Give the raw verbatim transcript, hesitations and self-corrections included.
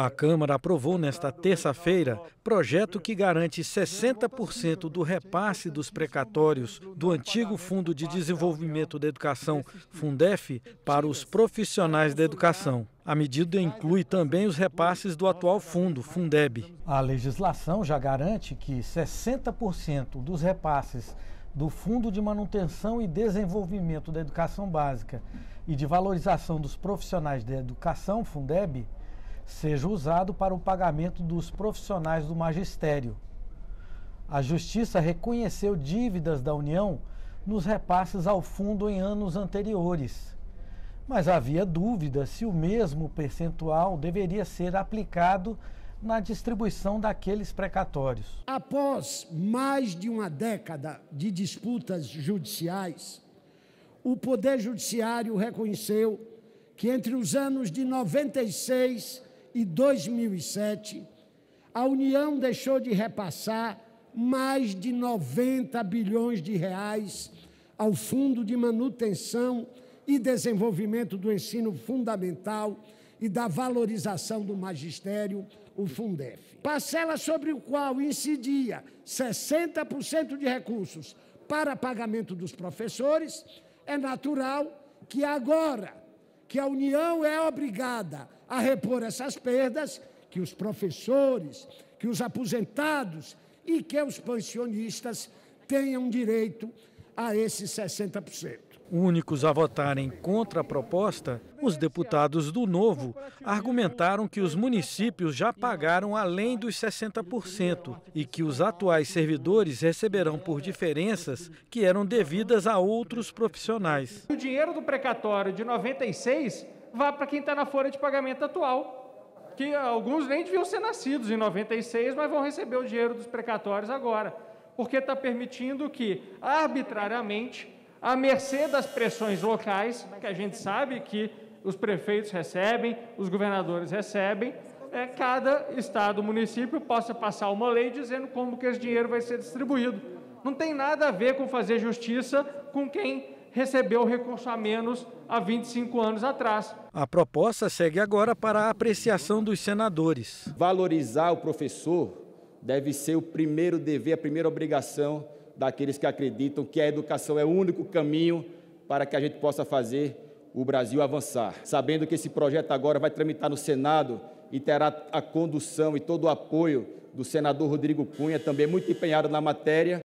A Câmara aprovou nesta terça-feira projeto que garante sessenta por cento do repasse dos precatórios do antigo Fundo de Desenvolvimento da Educação, Fundef, para os profissionais da educação. A medida inclui também os repasses do atual fundo, Fundeb. A legislação já garante que sessenta por cento dos repasses do Fundo de Manutenção e Desenvolvimento da Educação Básica e de Valorização dos Profissionais da Educação, Fundeb, seja usado para o pagamento dos profissionais do magistério. A Justiça reconheceu dívidas da União nos repasses ao fundo em anos anteriores, mas havia dúvida se o mesmo percentual deveria ser aplicado na distribuição daqueles precatórios. Após mais de uma década de disputas judiciais, o Poder Judiciário reconheceu que entre os anos de noventa e seis e dois mil e sete, a União deixou de repassar mais de noventa bilhões de reais ao Fundo de Manutenção e Desenvolvimento do Ensino Fundamental e da Valorização do Magistério, o Fundef. Parcela sobre o qual incidia sessenta por cento de recursos para pagamento dos professores, é natural que agora que a União é obrigada a repor essas perdas, que os professores, que os aposentados e que os pensionistas tenham direito a esses sessenta por cento. Únicos a votarem contra a proposta, os deputados do Novo argumentaram que os municípios já pagaram além dos sessenta por cento e que os atuais servidores receberão por diferenças que eram devidas a outros profissionais. O dinheiro do precatório de noventa e seis vai para quem está na folha de pagamento atual, que alguns nem deviam ser nascidos em noventa e seis, mas vão receber o dinheiro dos precatórios agora, porque está permitindo que, arbitrariamente, à mercê das pressões locais, que a gente sabe que os prefeitos recebem, os governadores recebem, é, cada estado, município possa passar uma lei dizendo como que esse dinheiro vai ser distribuído. Não tem nada a ver com fazer justiça com quem recebeu recurso a menos há vinte e cinco anos atrás. A proposta segue agora para a apreciação dos senadores. Valorizar o professor deve ser o primeiro dever, a primeira obrigação daqueles que acreditam que a educação é o único caminho para que a gente possa fazer o Brasil avançar. Sabendo que esse projeto agora vai tramitar no Senado e terá a condução e todo o apoio do senador Rodrigo Cunha, também muito empenhado na matéria,